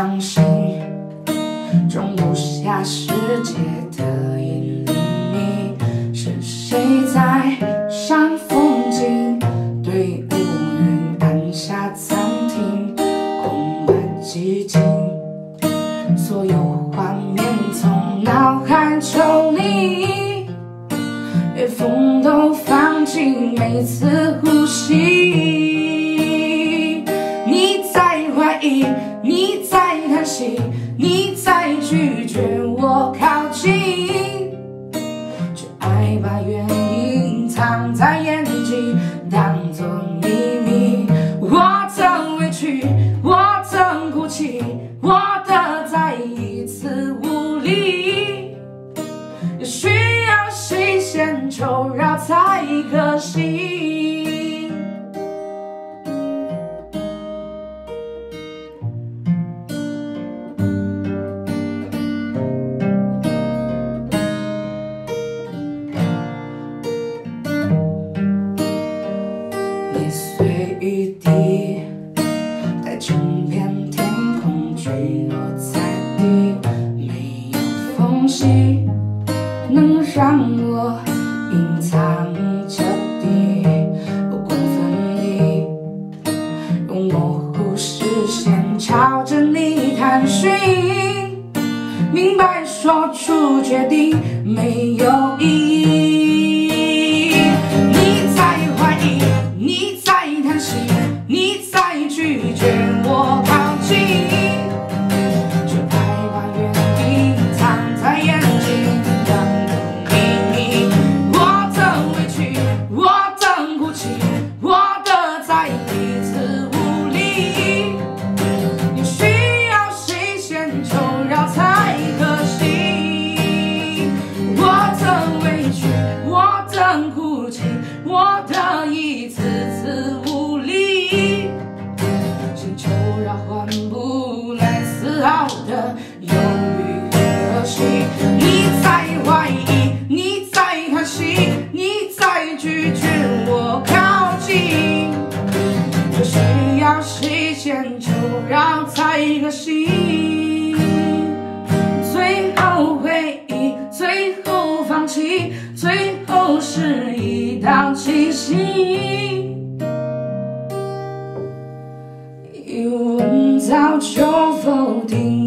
相信装不下世界的眼里，你是谁在煽风景？对乌云按下暂停，空白寂静，所有画面从脑海抽离，连风都放进每次呼吸。 你在叹息，你在拒绝我靠近，却爱把原因藏在眼睛，当作秘密。我的委屈，我的哭泣，我的再一次无力，也需要新鲜求饶才可惜。 随雨滴，带整片天空坠落在地，没有缝隙能让我隐藏彻底，不管分离，用模糊视线朝着你探寻，明白说出决定没有意义。 我的一次次无力，请求饶换不来丝毫的犹豫和可惜。你在怀疑，你在叹息，你在拒绝我靠近，这需要时间求饶才可惜。最后回忆，最后放弃，最后是一。 到气息，一问早就否定。